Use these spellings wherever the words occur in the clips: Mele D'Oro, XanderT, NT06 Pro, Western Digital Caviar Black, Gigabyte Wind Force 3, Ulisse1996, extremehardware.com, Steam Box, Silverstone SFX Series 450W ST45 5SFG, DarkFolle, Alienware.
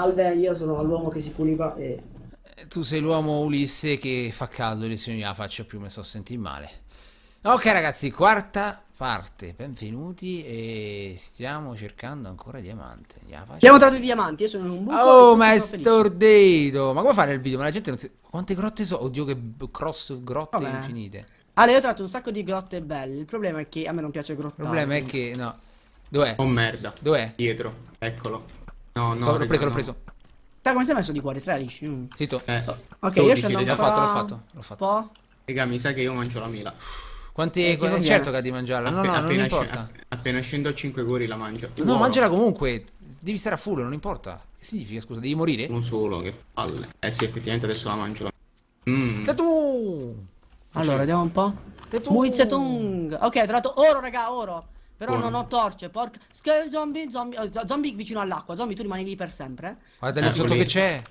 Salve, io sono l'uomo che si puliva e... Tu sei l'uomo Ulisse che fa caldo e se non gliela faccio più mi sto sentendo male. Ok ragazzi, quarta parte, benvenuti e stiamo cercando ancora diamante. Abbiamo trovato i diamanti, io sono un buco. Oh ma è stordedo, ma come fare il video? Ma la gente non si... Quante grotte so? Oddio che grotte vabbè, infinite. Allora io ho trovato un sacco di grotte belle, il problema è che a me non piace grottare. Il problema è che no. Dov'è? Oh merda. Dov'è? Dietro, eccolo. No, no, l'ho preso. Ta, come sei messo di cuore? 13? Mm. Zitto. Ok, 12, io ci ho l'ho fatto. Raga, mi sa che io mangio la mela. Quanti... certo che ha di mangiarla. No, non importa. Appena scendo a 5 cuori la mangio. No, buono, mangiala comunque. Devi stare a full, non importa. Che significa, scusa, devi morire? Non solo, che palle. Eh sì, effettivamente adesso la mangio. Tatu! Allora, vediamo un po'. Muizetung! Ok, ho trovato oro, raga, oro. Però buono, non ho torce, porca... Zombie vicino all'acqua, zombie tu rimani lì per sempre. Guarda lì sotto che c'è.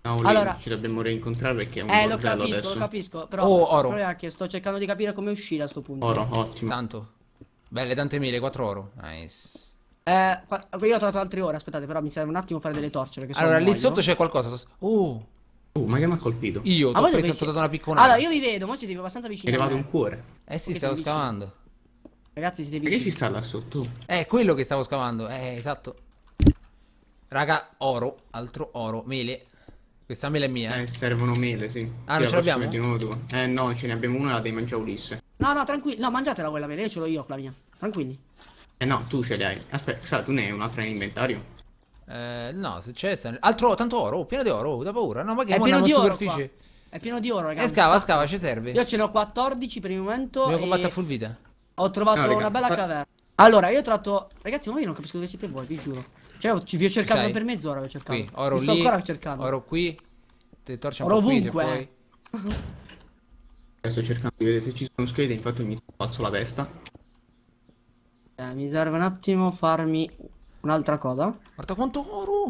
No, allora ci dobbiamo reincontrare perché è un bordello adesso. Lo capisco, però il problema è che sto cercando di capire come uscire a sto punto. Oro, ottimo. Tanto. Belle, tante mele, 4 oro. Nice. Io ho trovato altri oro, aspettate, però mi serve un attimo fare delle torce perché allora, lì sotto c'è qualcosa. Oh. Ma che mi ha colpito? Io t'ho preso sotto da una piccola. Allora, io vi vedo, ma siete abbastanza vicini. È arrivato un cuore. Eh sì, stavo scavando. Ragazzi, siete vicini. Perché ci sta là sotto? Quello che stavo scavando. Esatto. Raga, oro, altro oro, mele. Questa mela è mia. Servono mele, sì. Ah, non ce l'abbiamo? Di nuovo tu. No, ce ne abbiamo una, la devi mangiare Ulisse. No, no, tranquillo. No, mangiatela quella mela, io ce l'ho io, la mia. Tranquilli. No, tu ce l'hai. Aspetta, tu ne hai un'altra in inventario? No, se c'è... Altro, tanto oro, pieno di oro, da paura. No, ma che andiamo in superficie. Qua. È pieno di oro, ragazzi. Scava, ci serve. Io ce ne ho 14 per il momento. Dobbiamo combattere a full vita. Ho trovato una bella caverna. Allora, io ho trovato... Ragazzi, ma io non capisco dove siete voi, vi giuro. Cioè, vi ho cercato per mezz'ora, vi ho cercato. Qui, oro lì, sto ancora cercando. Oro qui. Te torci un po' qui, se puoi. Sto cercando di vedere se ci sono scheletri, infatti mi alzo la testa. Mi serve un attimo farmi un'altra cosa. Guarda quanto oro!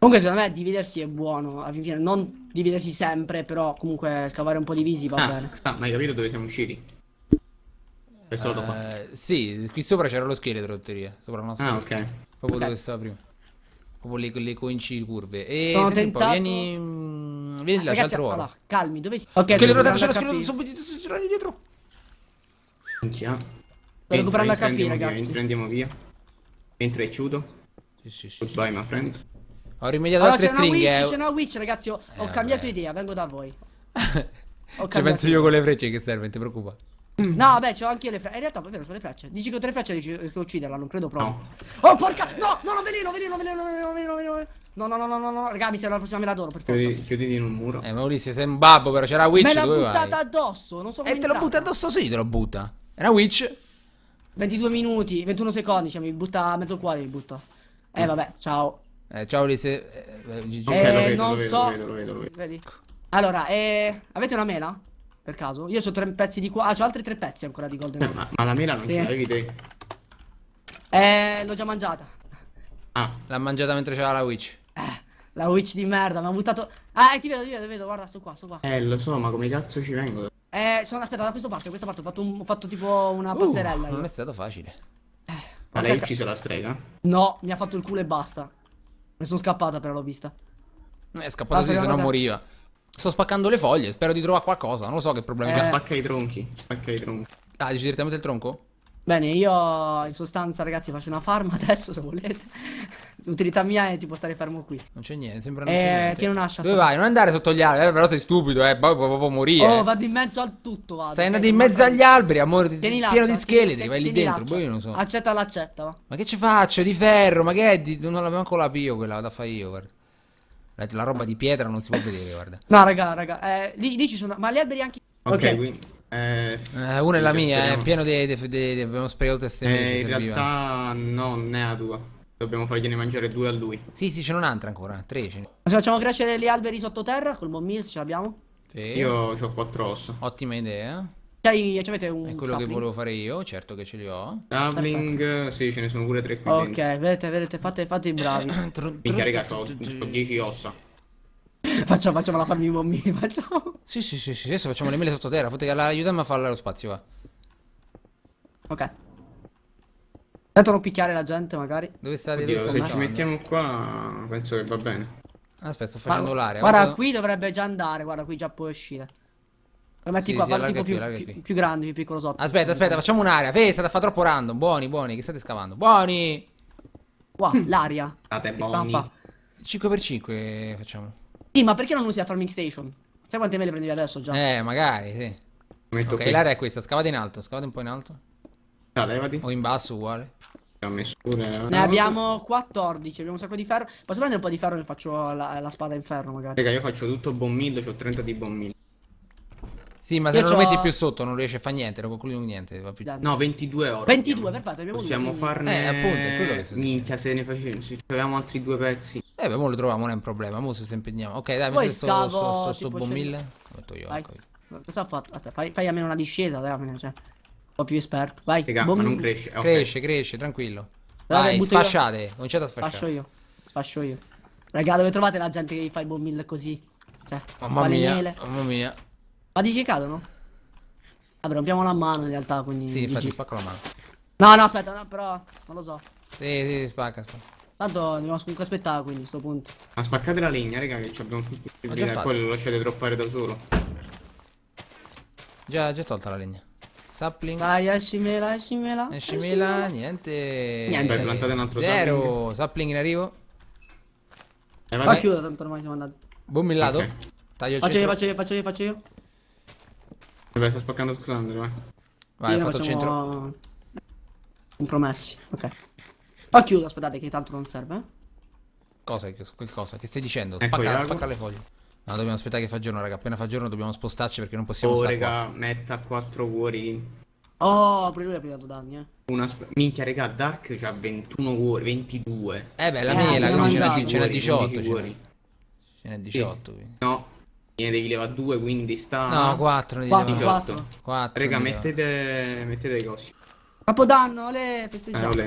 Comunque, secondo me, dividersi è buono. Alla fine, non dividersi sempre, però comunque scavare un po' divisi va bene. Ma hai capito dove siamo usciti? Sì, qui sopra c'era lo scheletro, sopra una sopra. Ah, ok. Proprio dove stava prima. Proprio le coincicurve. E senti un po', vieni là, c'è altro oro. Allora, calmi, dove si... Ok, che le rotate, c'è lo scheletro subito, si girano dietro. Sto recuperando a capire, ragazzi. Prendiamo via. Entra e chiudo. Sì. Goodbye, my friend. Ho rimediato altre stringhe. C'è una witch, ragazzi, ho cambiato idea, vengo da voi. Ci penso io con le frecce che serve, non ti preoccupare. No, vabbè, c'ho anche le frecce. In realtà, è vero, sono le frecce. Dici che ho 3 frecce e riesco a ucciderla, non credo proprio. No. Oh, porca! No, veleno. No, raga, mi serve la prossima mela d'oro, per favore. Chiuditi in un muro. Ma Ulisse, sei un babbo, però c'era la witch. Me l'ha buttata addosso, non so come. Te l'ho buttata addosso, sì, te l'ho butta. Era witch. 22 minuti, 21 secondi, cioè mi butta mezzo cuore, mi butta. Vabbè, ciao. Ciao Ulisse. Lo vedo. Vedi. Allora, avete una mela? Per caso? Io ho 3 pezzi di qua. Ah, c'ho altri 3 pezzi ancora di golden. Ma la mela non ce l'avevi te? L'ho già mangiata. Ah, l'ha mangiata mentre c'era la witch. La witch di merda, mi ha buttato. Ti vedo, guarda, sto qua. Lo so, ma come cazzo ci vengo? Sono aspettato da questa parte, ho fatto tipo una passerella. Non è stato facile. Ma lei ha ucciso la strega? No, mi ha fatto il culo e basta. Ne sono scappata, però l'ho vista. È scappata così, se no moriva. Sto spaccando le foglie, spero di trovare qualcosa, non lo so che problema è. Spacca i tronchi. Ah, dici direttamente il tronco? Bene, io in sostanza ragazzi faccio una farm adesso se volete. L'utilità mia è tipo stare fermo qui. Non c'è niente, sembra non c'è niente. Che non lascia. Dove vai? Non andare sotto gli alberi, però sei stupido, poi può morire. Vado in mezzo al tutto, vado. Stai andando in mezzo agli alberi, amore, pieno di scheletri, vai lì dentro, poi io non so. Accetta. Ma che ci faccio? Di ferro, ma che è? Non l'avevo ancora la pio quella, vado a fare io, guarda. La roba di pietra non si può vedere, guarda. No, raga, lì ci sono. Ma gli alberi anche. Ok, quindi. Una è la mia, è pieno di. Abbiamo sprecato queste mele. In realtà, no, non è la tua. Dobbiamo fargliene mangiare 2 a lui. Sì, ce n'è un'altra ancora. 3. Ma se facciamo crescere gli alberi sottoterra col buon meal, ce l'abbiamo? Sì. Io ho 4 ossa. Ottima idea. Avete un è quello sapling, che volevo fare io, certo che ce li ho. Sapling, sì, ce ne sono pure 3 qui. Ok, vedete, fate i bravi. Minchia raga, ho 10 ossa. Facciamo la farmi bombi, facciamo. Sì, adesso facciamo le mele sottoterra, aiutami a farla allo spazio, va. Ok. Tanto non picchiare la gente, magari. Dove state? Se ci mettiamo qua, penso che va bene. Aspetta, sto facendo l'area. Guarda, guarda, qui dovrebbe già andare. Guarda, qui già può uscire. Lo metti sì, qua, sì, tipo più grande, più piccolo sotto. Aspetta, aspetta, facciamo un'area. Vedi, state a fare troppo random. Buoni, buoni, che state scavando. Buoni. Qua, l'aria. State buoni. 5x5 facciamo. Sì, ma perché non usi la farming station? Sai quante me le prendevi adesso già? Magari, sì. Metto ok, l'area è questa. Scavate in alto, scavate un po' in alto. Levati. O in basso, uguale. Ne abbiamo 14, abbiamo un sacco di ferro. Posso prendere un po' di ferro e faccio la spada in ferro magari? Raga, io faccio tutto bone meal, c'ho 30 di bone meal. Sì, ma se non lo metti più sotto non riesce a fare niente, non concludiamo niente. Va più... No, 22 ore. 22, perfetto, abbiamo possiamo farne... appunto, è quello che succede. Minchia, se ne facciamo, se troviamo altri due pezzi. Beh, mo lo troviamo, non è un problema, mo se impegniamo. Ok, dai, metto sto bone meal. Lo metto io, ecco io. Cosa ho fatto? Aspetta, fai almeno una discesa, dai, almeno, cioè... Un po' più esperto, vai. Raga, ma non cresce. Okay. Cresce, cresce, tranquillo. Vai, sfasciate. Non c'è da sfasciare. Sfascio io. Sfascio io. Raga, dove trovate la gente che fa i bone meal così? Cioè, mamma mia, miele. Mamma mia. Ma dici che cadono? Vabbè, rompiamo la mano in realtà, quindi... Sì, infatti spacco la mano. No, no, aspetta, no, però... Non lo so. Sì, sì, spacca, spacca. Tanto dobbiamo comunque aspettare, quindi, a sto punto. Ma spaccate la legna, raga, che ci abbiamo tutti. Poi lo lasciate droppare da solo. Già tolta la legna. Sapling. Vai, escimela, escimela. Escimela, niente. Niente. Plantate un altro sapling. Zero. Sapling in arrivo. Ho chiuso, tanto ormai siamo andati. Buon millato. Okay. Taglio il centro. Faccio io. Vabbè, sto spaccando tutto Xander, vai. Vai, ho fatto il centro. Compromessi, ok. Ho chiuso, aspettate che tanto non serve. Cosa? Che cosa? Che stai dicendo? Spacca le foglie. No, dobbiamo aspettare che fa giorno, raga. Appena fa giorno dobbiamo spostarci perché non possiamo stare raga, qua. Metta 4 cuori. Oh, pure lui ha pigliato danni, Una minchia, raga, Dark c'ha 21 cuori, 22. Beh, la mela, quindi ce n'è 18. Ce n'è 18, quindi. No, ne devi levare 2, quindi sta... No, 4 ne devi levare. 18. 4. Raga, mettete i cosi. Capodanno, olè, festeggiamo.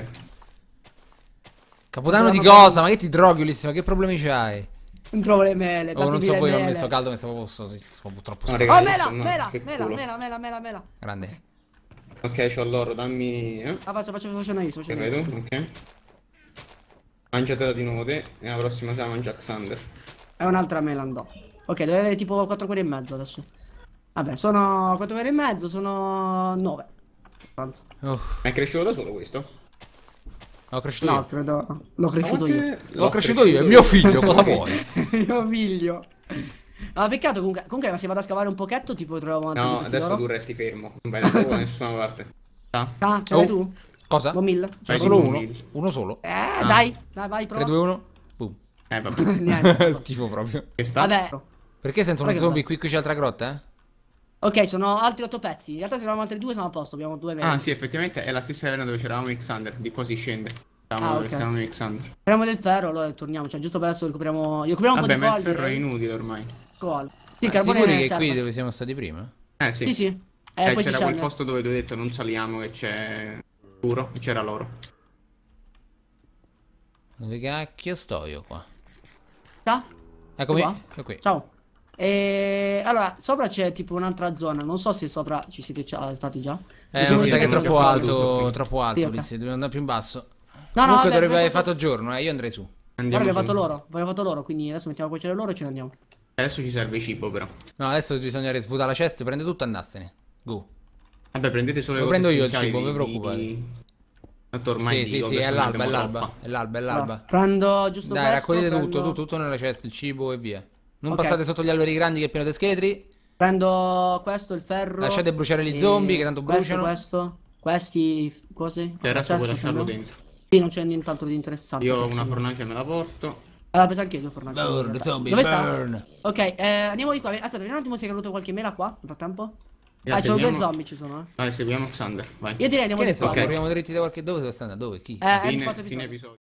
Capodanno di cosa? Ma che ti droghi, Ulisse? Ma che problemi c'hai? Non trovo le mele. Non so voi, ho messo caldo, mi stavo troppo strano. Oh, mela. Grande. Ok, c'ho l'oro, dammi. La faccio io, che vedo, ok. Mangiatela di nuovo te. E la prossima se la mangia Xander. È un'altra mela, andò. Ok, deve avere tipo 4 cuori e mezzo adesso. Vabbè, sono 4 cuori e mezzo, sono 9. Ma è cresciuto da solo questo? L'ho cresciuto io. Credo... L'ho cresciuto io. L'ho cresciuto io, è mio figlio, cosa vuoi? Mio figlio. Ma peccato comunque ma se vado a scavare un pochetto ti puoi trovare avanti. No, adesso tu resti fermo. Non vai da nessuna parte. Ah, ce l'hai tu? Cosa? C'hai solo uno? Uno solo? Dai, vai, prova. 3, 2, 1. Boom. Vabbè. Niente. Schifo proprio. Vabbè. Perché sento uno zombie qui? Qui c'è altra grotta, eh? Ok, sono altri 8 pezzi. In realtà se eravamo altri 2 siamo a posto, abbiamo 2 mele. Ah sì, effettivamente è la stessa arena dove c'eravamo Xander, di qua si scende. Stiamo Xander. Apriamo del ferro, allora torniamo, cioè giusto per adesso recuperiamo... Io recuperiamo un po' di coal. Vabbè, ma il ferro è inutile ormai. Coal. Sì, carbone sicuri che è qui dove siamo stati prima? Sì. Sì. Poi c'era quel posto dove ti ho detto non saliamo, che c'è... Puro, c'era l'oro. Dove cacchio sto io qua? Eccomi, ecco qui. Ciao. E allora, sopra c'è tipo un'altra zona. Non so se sopra ci siete stati già. Non mi sa che è troppo alto. Troppo alto, Ulisse. Okay. Dobbiamo andare più in basso. No, comunque vabbè, dovrebbe aver fatto giorno, io andrei su. Andiamo ora abbiamo fatto loro. Abbiamo fatto loro, quindi adesso mettiamo a cuocere loro e ce ne andiamo. Adesso ci serve cibo, però. No, adesso bisogna svuotare la cesta, prende tutto e andarsene. Go. Vabbè, prendete solo le cose. Lo prendo io il cibo, non vi preoccupate. Tanto ormai sì, è l'alba, è l'alba. È l'alba, è l'alba. Prendo giusto questo. Dai, raccogliete tutto nella cesta, il cibo e via. Non passate sotto gli alberi grandi che è pieno di scheletri. Prendo questo, il ferro. Lasciate bruciare gli zombie che tanto bruciano. Questi cose. Per il resto puoi lasciarlo dentro. Sì, non c'è nient'altro di interessante. Io ho una fornace e me la porto. Allora penso anch'io ho fornace. Burn, zombie, burn. Ok, andiamo di qua. Aspetta, vediamo un attimo se è caduto qualche mela qua. Nel frattempo. Sono 2 zombie ci sono, Vai, seguiamo Xander, vai. Io direi andiamo di qua. Ok, arriviamo dritti da qualche... Dove sta andando? Dove? Chi? Fine episodio.